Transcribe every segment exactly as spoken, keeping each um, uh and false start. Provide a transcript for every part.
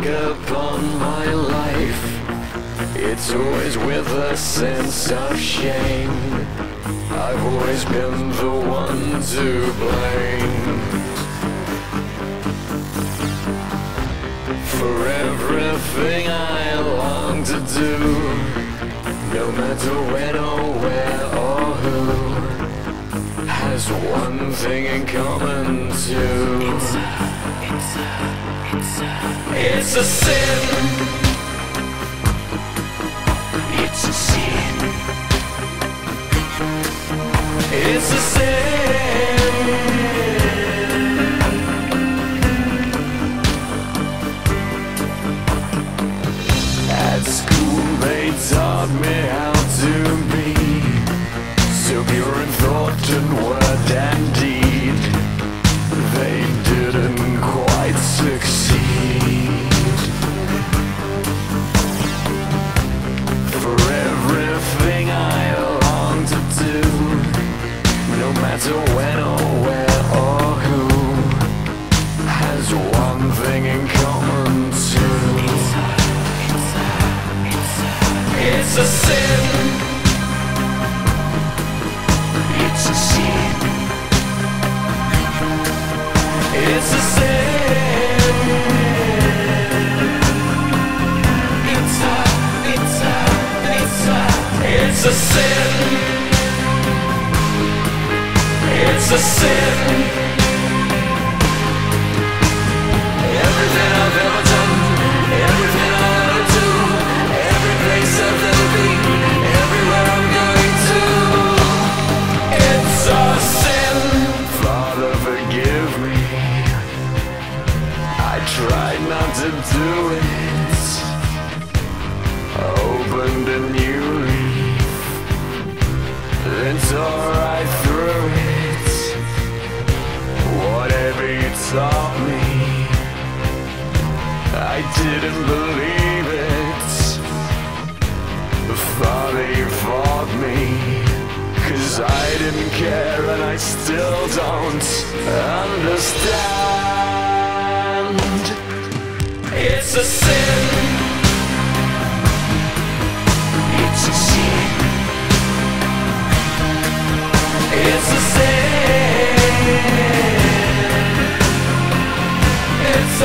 drag upon my life. It's always with a sense of shame. I've always been the one to blame for everything I long to do, no matter when or where or who, has one thing in common too. It's a sin. It's a sin. It's a sin. At school they taught me how to be so pure in thought and word and deed. They didn't quite succeed. For everything I long to do, no matter when or where or who, has one thing in common too. It's a, it's a, it's a, it's a sin. It's a sin. It's a sin. It's a, it's a, it's a, it's a sin. It's a sin. Everything I've ever done, everything I wanna do, every place I've ever been, everywhere I'm going to. It's a sin. Father, forgive me. I tried not to do it. I opened a new leaf, then tore right through it. Whatever you taught me, I didn't believe it. Father, you fought me, 'cause I didn't care and I still don't understand. It's a sin. It's a sin. It's a sin. It's a,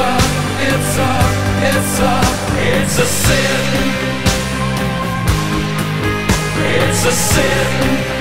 it's a, it's a, it's a sin. It's a sin.